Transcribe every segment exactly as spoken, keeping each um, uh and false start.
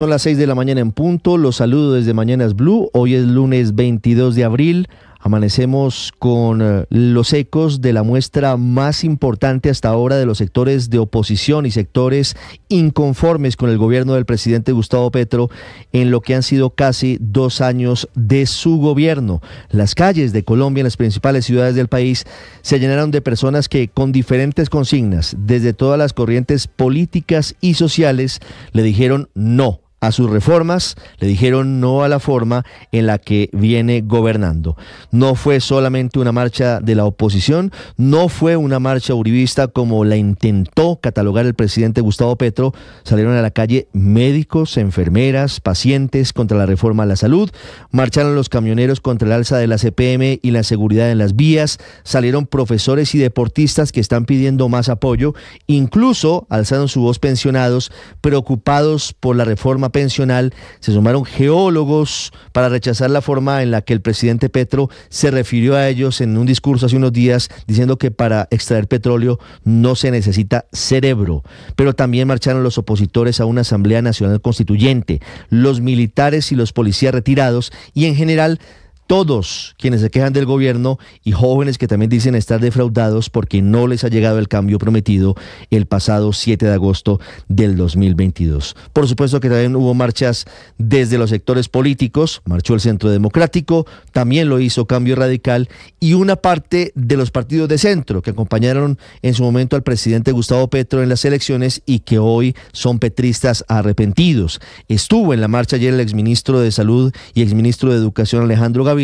Son las seis de la mañana en punto, los saludo desde Mañanas Blu, hoy es lunes veintidós de abril, amanecemos con los ecos de la muestra más importante hasta ahora de los sectores de oposición y sectores inconformes con el gobierno del presidente Gustavo Petro en lo que han sido casi dos años de su gobierno. Las calles de Colombia, en las principales ciudades del país, se llenaron de personas que con diferentes consignas, desde todas las corrientes políticas y sociales, le dijeron no a sus reformas, le dijeron no a la forma en la que viene gobernando. No fue solamente una marcha de la oposición, no fue una marcha uribista como la intentó catalogar el presidente Gustavo Petro. Salieron a la calle médicos, enfermeras, pacientes contra la reforma a la salud, marcharon los camioneros contra el alza de las E P M y la seguridad en las vías, salieron profesores y deportistas que están pidiendo más apoyo, incluso alzaron su voz pensionados preocupados por la reforma pensional, se sumaron geólogos para rechazar la forma en la que el presidente Petro se refirió a ellos en un discurso hace unos días, diciendo que para extraer petróleo no se necesita cerebro. Pero también marcharon los opositores a una Asamblea Nacional Constituyente, los militares y los policías retirados y en general todos quienes se quejan del gobierno y jóvenes que también dicen estar defraudados porque no les ha llegado el cambio prometido el pasado siete de agosto del dos mil veintidós. Por supuesto que también hubo marchas desde los sectores políticos, marchó el Centro Democrático, también lo hizo Cambio Radical y una parte de los partidos de centro que acompañaron en su momento al presidente Gustavo Petro en las elecciones y que hoy son petristas arrepentidos. Estuvo en la marcha ayer el exministro de Salud y exministro de Educación Alejandro Gaviria,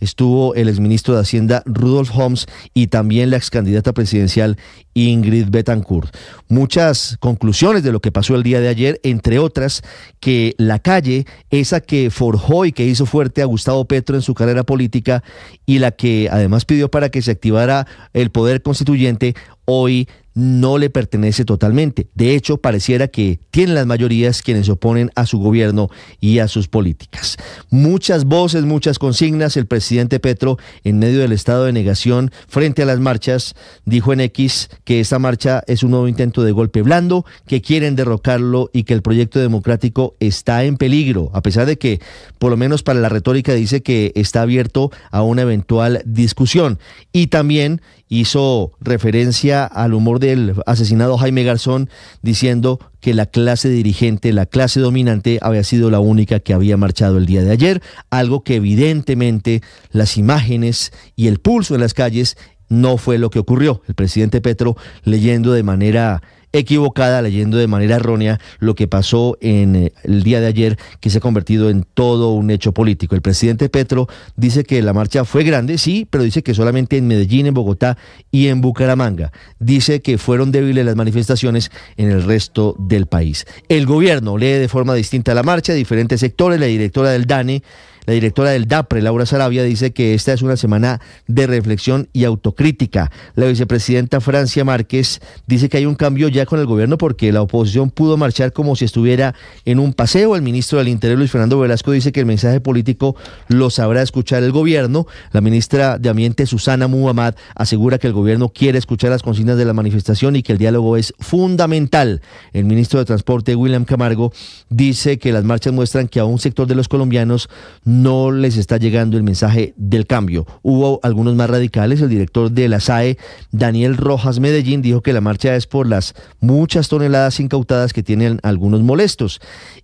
estuvo el exministro de Hacienda Rudolf Holmes y también la excandidata presidencial Ingrid Betancourt. Muchas conclusiones de lo que pasó el día de ayer, entre otras, que la calle, esa que forjó y que hizo fuerte a Gustavo Petro en su carrera política y la que además pidió para que se activara el poder constituyente, hoy no le pertenece totalmente. De hecho, pareciera que tienen las mayorías quienes se oponen a su gobierno y a sus políticas. Muchas voces, muchas consignas. El presidente Petro, en medio del estado de negación frente a las marchas, dijo en X que esta marcha es un nuevo intento de golpe blando, que quieren derrocarlo y que el proyecto democrático está en peligro, a pesar de que, por lo menos para la retórica, dice que está abierto a una eventual discusión. Y también hizo referencia al humor del asesinado Jaime Garzón, diciendo que la clase dirigente, la clase dominante, había sido la única que había marchado el día de ayer, algo que evidentemente las imágenes y el pulso en las calles no fue lo que ocurrió. El presidente Petro leyendo de manera equivocada, leyendo de manera errónea lo que pasó en el día de ayer, que se ha convertido en todo un hecho político. El presidente Petro dice que la marcha fue grande, sí, pero dice que solamente en Medellín, en Bogotá y en Bucaramanga. Dice que fueron débiles las manifestaciones en el resto del país. El gobierno lee de forma distinta la marcha, diferentes sectores. La directora del DANE, la directora del DAPRE, Laura Sarabia, dice que esta es una semana de reflexión y autocrítica. La vicepresidenta Francia Márquez dice que hay un cambio ya con el gobierno porque la oposición pudo marchar como si estuviera en un paseo. El ministro del Interior, Luis Fernando Velasco, dice que el mensaje político lo sabrá escuchar el gobierno. La ministra de Ambiente, Susana Muhammad, asegura que el gobierno quiere escuchar las consignas de la manifestación y que el diálogo es fundamental. El ministro de Transporte, William Camargo, dice que las marchas muestran que a un sector de los colombianos no no les está llegando el mensaje del cambio. Hubo algunos más radicales. El director de la S A E, Daniel Rojas Medellín, dijo que la marcha es por las muchas toneladas incautadas que tienen algunos molestos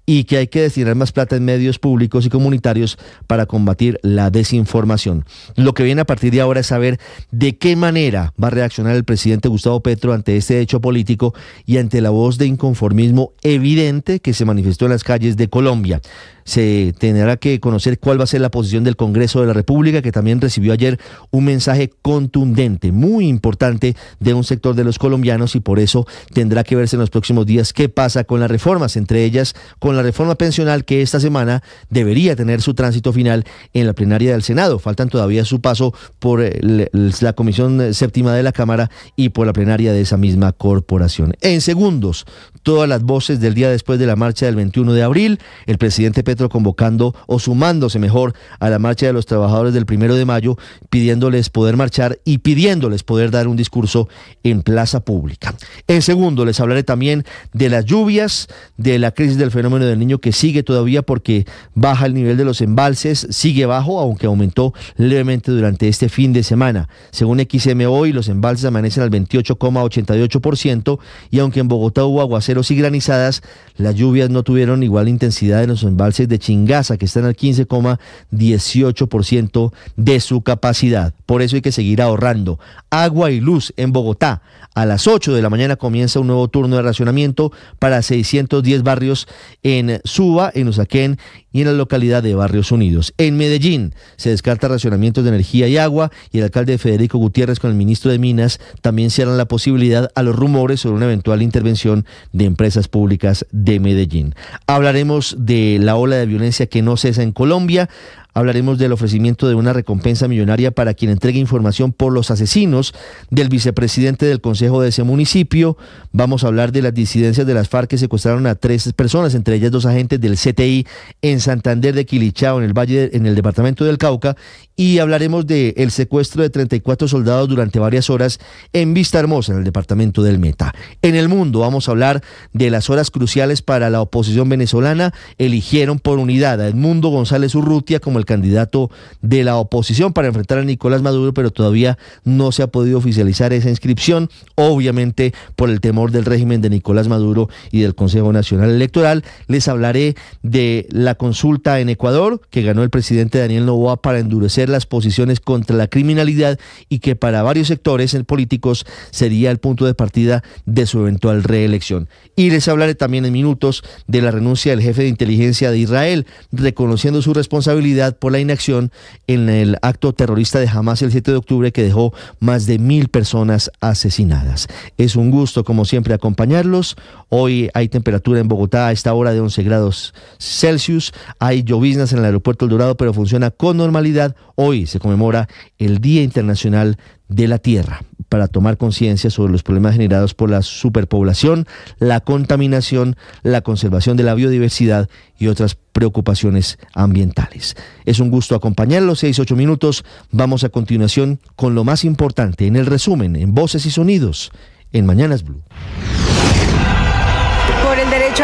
y que hay que destinar más plata en medios públicos y comunitarios para combatir la desinformación. Lo que viene a partir de ahora es saber de qué manera va a reaccionar el presidente Gustavo Petro ante este hecho político y ante la voz de inconformismo evidente que se manifestó en las calles de Colombia. Se tendrá que conocer cuál va a ser la posición del Congreso de la República, que también recibió ayer un mensaje contundente, muy importante, de un sector de los colombianos, y por eso tendrá que verse en los próximos días qué pasa con las reformas, entre ellas con la reforma pensional, que esta semana debería tener su tránsito final en la plenaria del Senado. Faltan todavía su paso por la Comisión Séptima de la Cámara y por la plenaria de esa misma corporación. En segundos, todas las voces del día después de la marcha del veintiuno de abril, el presidente Petro convocando o sumando sumándose mejor a la marcha de los trabajadores del primero de mayo, pidiéndoles poder marchar y pidiéndoles poder dar un discurso en plaza pública. En segundo, les hablaré también de las lluvias, de la crisis del fenómeno del Niño, que sigue todavía porque baja el nivel de los embalses, sigue bajo, aunque aumentó levemente durante este fin de semana. Según X M hoy, los embalses amanecen al veintiocho coma ochenta y ocho por ciento y aunque en Bogotá hubo aguaceros y granizadas, las lluvias no tuvieron igual intensidad en los embalses de Chingaza, que están al quince coma dieciocho por ciento de su capacidad. Por eso hay que seguir ahorrando agua y luz en Bogotá. A las ocho de la mañana comienza un nuevo turno de racionamiento para seiscientos diez barrios en Suba, en Usaquén y en la localidad de Barrios Unidos. En Medellín se descarta racionamientos de energía y agua y el alcalde Federico Gutiérrez con el ministro de Minas también cierran la posibilidad a los rumores sobre una eventual intervención de empresas públicas de Medellín. Hablaremos de la ola de violencia que no cesa en Colombia. Hablaremos del ofrecimiento de una recompensa millonaria para quien entregue información por los asesinos del vicepresidente del consejo de ese municipio. Vamos a hablar de las disidencias de las FARC que secuestraron a tres personas, entre ellas dos agentes del C T I en Santander de Quilichao, en el valle, en el departamento del Cauca. Y hablaremos del secuestro de treinta y cuatro soldados durante varias horas en Vista Hermosa, en el departamento del Meta. En el mundo vamos a hablar de las horas cruciales para la oposición venezolana. Eligieron por unidad a Edmundo González Urrutia como el candidato de la oposición para enfrentar a Nicolás Maduro, pero todavía no se ha podido oficializar esa inscripción, obviamente por el temor del régimen de Nicolás Maduro y del Consejo Nacional Electoral. Les hablaré de la consulta en Ecuador que ganó el presidente Daniel Noboa para endurecer las posiciones contra la criminalidad y que para varios sectores políticos sería el punto de partida de su eventual reelección. Y les hablaré también en minutos de la renuncia del jefe de inteligencia de Israel, reconociendo su responsabilidad por la inacción en el acto terrorista de Hamas el siete de octubre que dejó más de mil personas asesinadas. Es un gusto, como siempre, acompañarlos. Hoy hay temperatura en Bogotá a esta hora de once grados Celsius. Hay lloviznas en el aeropuerto El Dorado, pero funciona con normalidad. Hoy se conmemora el Día Internacional de la Tierra, para tomar conciencia sobre los problemas generados por la superpoblación, la contaminación, la conservación de la biodiversidad y otras preocupaciones ambientales. Es un gusto acompañarlos, seis ocho minutos. Vamos a continuación con lo más importante en el resumen, en Voces y Sonidos, en Mañanas Blu.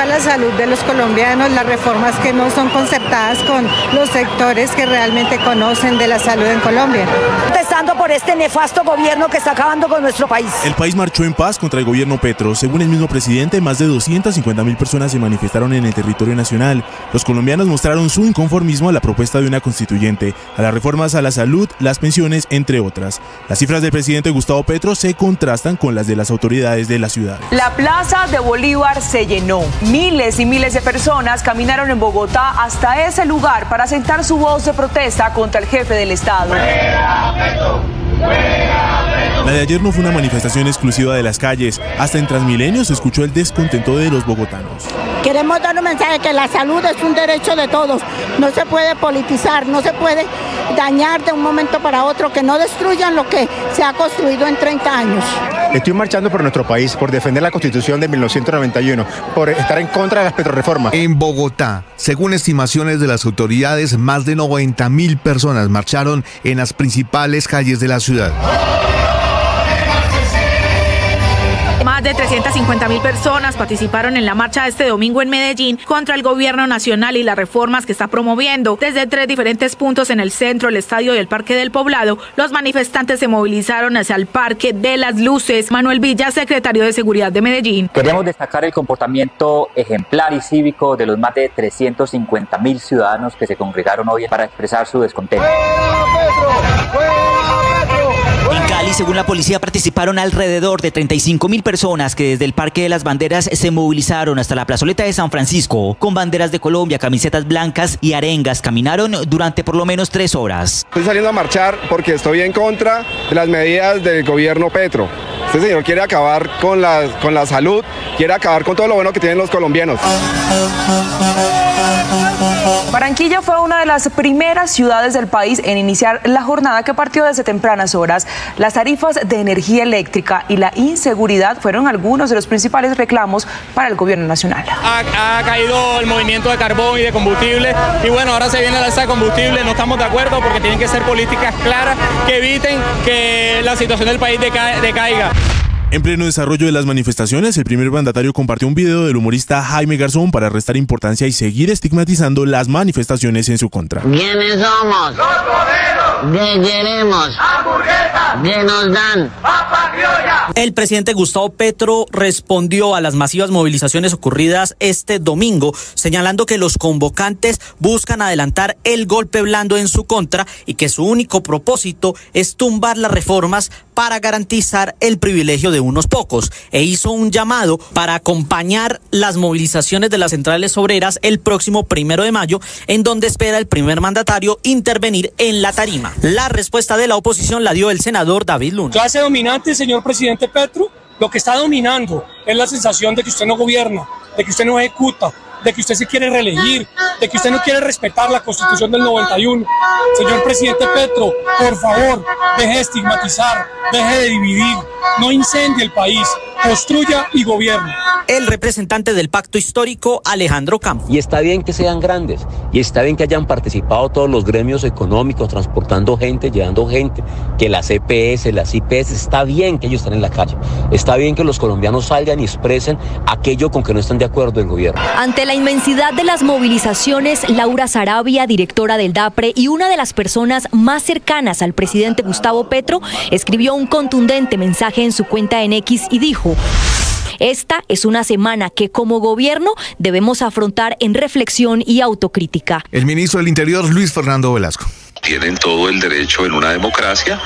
A la salud de los colombianos, las reformas que no son concertadas con los sectores que realmente conocen de la salud en Colombia. Protestando por este nefasto gobierno que está acabando con nuestro país. El país marchó en paz contra el gobierno Petro. Según el mismo presidente, más de doscientas cincuenta mil personas se manifestaron en el territorio nacional. Los colombianos mostraron su inconformismo a la propuesta de una constituyente, a las reformas a la salud, las pensiones, entre otras. Las cifras del presidente Gustavo Petro se contrastan con las de las autoridades de la ciudad. La plaza de Bolívar se llenó. Miles y miles de personas caminaron en Bogotá hasta ese lugar para sentar su voz de protesta contra el jefe del Estado. ¡Fuera, Petro! ¡Fuera, Petro! La de ayer no fue una manifestación exclusiva de las calles. Hasta en Transmilenio se escuchó el descontento de los bogotanos. Queremos dar un mensaje que la salud es un derecho de todos. No se puede politizar, no se puede dañar de un momento para otro, que no destruyan lo que se ha construido en treinta años. Estoy marchando por nuestro país, por defender la Constitución de mil novecientos noventa y uno, por estar en contra de las petrorreformas. En Bogotá, según estimaciones de las autoridades, más de noventa mil personas marcharon en las principales calles de la ciudad. Más de trescientas cincuenta mil personas participaron en la marcha este domingo en Medellín contra el gobierno nacional y las reformas que está promoviendo. Desde tres diferentes puntos en el centro, el estadio y el Parque del Poblado, los manifestantes se movilizaron hacia el Parque de las Luces. Manuel Villa, secretario de Seguridad de Medellín. Queremos destacar el comportamiento ejemplar y cívico de los más de trescientos cincuenta mil ciudadanos que se congregaron hoy para expresar su descontento. ¡Fuera, Petro! ¡Fuera, Petro! En Cali, según la policía, participaron alrededor de treinta y cinco mil personas que desde el Parque de las Banderas se movilizaron hasta la plazoleta de San Francisco. Con banderas de Colombia, camisetas blancas y arengas, caminaron durante por lo menos tres horas. Estoy saliendo a marchar porque estoy en contra de las medidas del gobierno Petro. Este señor quiere acabar con la, con la salud, quiere acabar con todo lo bueno que tienen los colombianos. Barranquilla fue una de las primeras ciudades del país en iniciar la jornada que partió desde tempranas horas. Las tarifas de energía eléctrica y la inseguridad fueron algunos de los principales reclamos para el gobierno nacional. Ha, ha caído el movimiento de carbón y de combustible y bueno, ahora se viene la alza de combustible, no estamos de acuerdo porque tienen que ser políticas claras que eviten que la situación del país deca, decaiga. En pleno desarrollo de las manifestaciones, el primer mandatario compartió un video del humorista Jaime Garzón para restar importancia y seguir estigmatizando las manifestaciones en su contra. ¿Quiénes somos? Los de queremos. Que nos dan. Papa criolla. El presidente Gustavo Petro respondió a las masivas movilizaciones ocurridas este domingo, señalando que los convocantes buscan adelantar el golpe blando en su contra y que su único propósito es tumbar las reformas para garantizar el privilegio de unos pocos, e hizo un llamado para acompañar las movilizaciones de las centrales obreras el próximo primero de mayo, en donde espera el primer mandatario intervenir en la tarima. La respuesta de la oposición la dio el senador David Luna. Clase dominante, señor presidente Petro, lo que está dominando es la sensación de que usted no gobierna, de que usted no ejecuta, de que usted se quiere reelegir, de que usted no quiere respetar la Constitución del noventa y uno. Señor presidente Petro, por favor, deje de estigmatizar, deje de dividir, no incendie el país, construya y gobierne. El representante del Pacto Histórico, Alejandro Campos. Y está bien que sean grandes, y está bien que hayan participado todos los gremios económicos, transportando gente, llevando gente, que las E P S, las I P S, está bien que ellos estén en la calle, está bien que los colombianos salgan y expresen aquello con que no están de acuerdo el gobierno. Ante la inmensidad de las movilizaciones, Laura Sarabia, directora del DAPRE y una de las personas más cercanas al presidente Gustavo Petro, escribió un contundente mensaje en su cuenta en X y dijo: esta es una semana que como gobierno debemos afrontar en reflexión y autocrítica. El ministro del Interior, Luis Fernando Velasco. Tienen todo el derecho en una democracia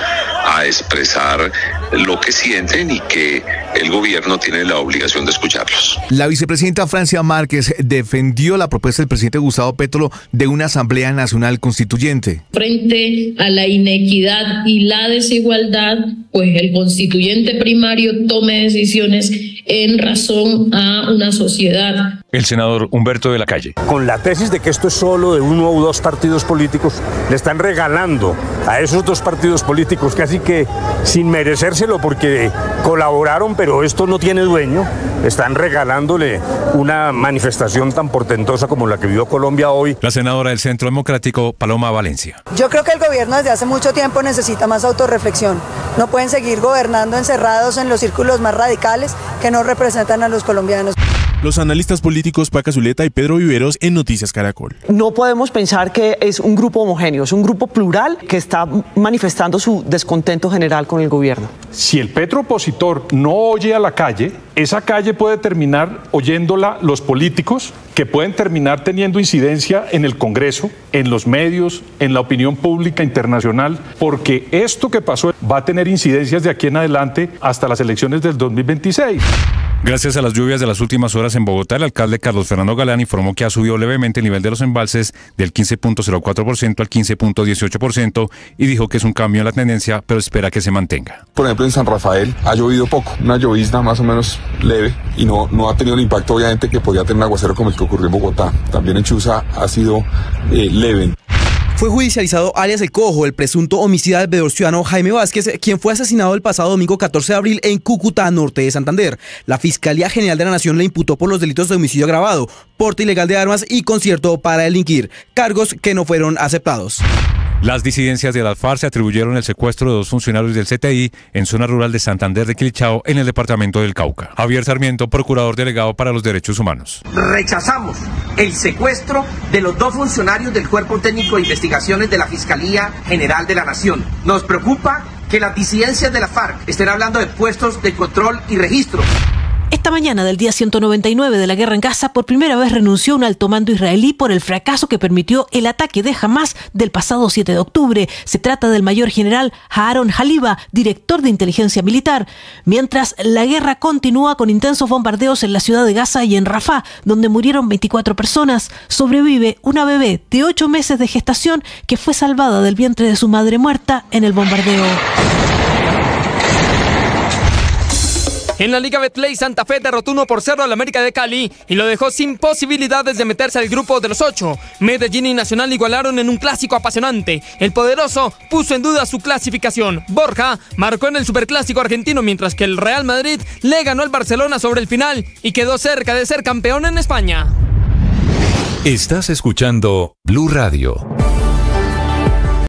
a expresar lo que sienten y que el gobierno tiene la obligación de escucharlos. La vicepresidenta Francia Márquez defendió la propuesta del presidente Gustavo Petro de una Asamblea Nacional Constituyente. Frente a la inequidad y la desigualdad, pues el constituyente primario tome decisiones en razón a una sociedad. El senador Humberto de la Calle. Con la tesis de que esto es solo de uno o dos partidos políticos, le están regalando a esos dos partidos políticos, casi que sin merecérselo porque colaboraron, pero esto no tiene dueño, están regalándole una manifestación tan portentosa como la que vivió Colombia hoy. La senadora del Centro Democrático, Paloma Valencia. Yo creo que el gobierno desde hace mucho tiempo necesita más autorreflexión. No pueden seguir gobernando encerrados en los círculos más radicales que no representan a los colombianos. Los analistas políticos Paca Zuleta y Pedro Viveros en Noticias Caracol. No podemos pensar que es un grupo homogéneo, es un grupo plural que está manifestando su descontento general con el gobierno. Si el Petro opositor no oye a la calle, esa calle puede terminar oyéndola los políticos, que pueden terminar teniendo incidencia en el Congreso, en los medios, en la opinión pública internacional, porque esto que pasó va a tener incidencias de aquí en adelante hasta las elecciones del dos mil veintiséis. Gracias a las lluvias de las últimas horas en Bogotá, el alcalde Carlos Fernando Galán informó que ha subido levemente el nivel de los embalses del quince punto cero cuatro por ciento al quince punto dieciocho por ciento y dijo que es un cambio en la tendencia, pero espera que se mantenga. Por ejemplo, en San Rafael ha llovido poco, una llovizna más o menos leve y no, no ha tenido el impacto obviamente que podía tener un aguacero como el que ocurrió en Bogotá. También en Chuza ha sido eh, leve. Fue judicializado alias El Cojo, el presunto homicida del veedor ciudadano Jaime Vázquez, quien fue asesinado el pasado domingo catorce de abril en Cúcuta, norte de Santander. La Fiscalía General de la Nación le imputó por los delitos de homicidio agravado, porte ilegal de armas y concierto para delinquir, cargos que no fueron aceptados. Las disidencias de las FARC se atribuyeron el secuestro de dos funcionarios del C T I en zona rural de Santander de Quilichao, en el departamento del Cauca. Javier Sarmiento, procurador delegado para los derechos humanos. Rechazamos el secuestro de los dos funcionarios del Cuerpo Técnico de Investigaciones de la Fiscalía General de la Nación. Nos preocupa que las disidencias de la FARC estén hablando de puestos de control y registro. Esta mañana del día ciento noventa y nueve de la guerra en Gaza, por primera vez renunció un alto mando israelí por el fracaso que permitió el ataque de Hamas del pasado siete de octubre. Se trata del mayor general Aharon Haliba, director de inteligencia militar. Mientras, la guerra continúa con intensos bombardeos en la ciudad de Gaza y en Rafah, donde murieron veinticuatro personas. Sobrevive una bebé de ocho meses de gestación que fue salvada del vientre de su madre muerta en el bombardeo. En la Liga Betplay, Santa Fe derrotó uno por cero al América de Cali y lo dejó sin posibilidades de meterse al grupo de los ocho. Medellín y Nacional igualaron en un clásico apasionante. El poderoso puso en duda su clasificación. Borja marcó en el superclásico argentino, mientras que el Real Madrid le ganó al Barcelona sobre el final y quedó cerca de ser campeón en España. Estás escuchando Blu Radio.